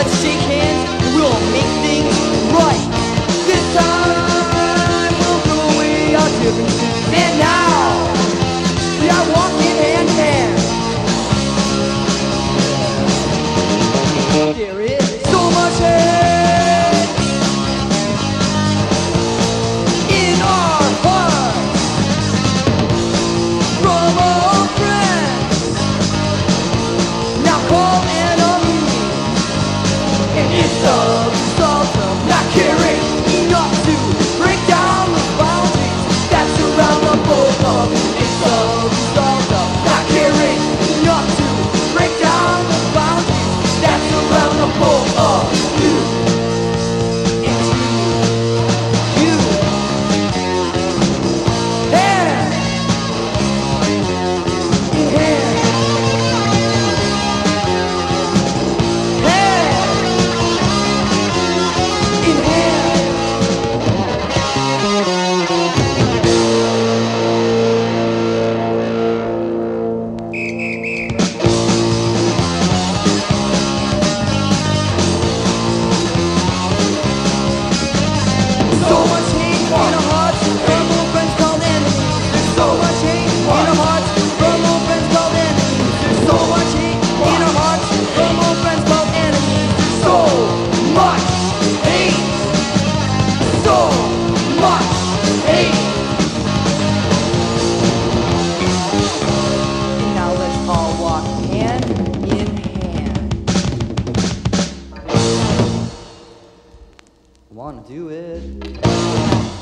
Let's shake hands and we'll make things right. This time we'll throw away our differences, and now we are walking hand in hand. There is so much hate in our hearts from our friends. Now call and it's the result of not caring enough to break down the boundaries that surround the both of us. It's the result of not caring enough to break down the boundaries that surround the both of you. It's you. Hand in hand. Wanna do it.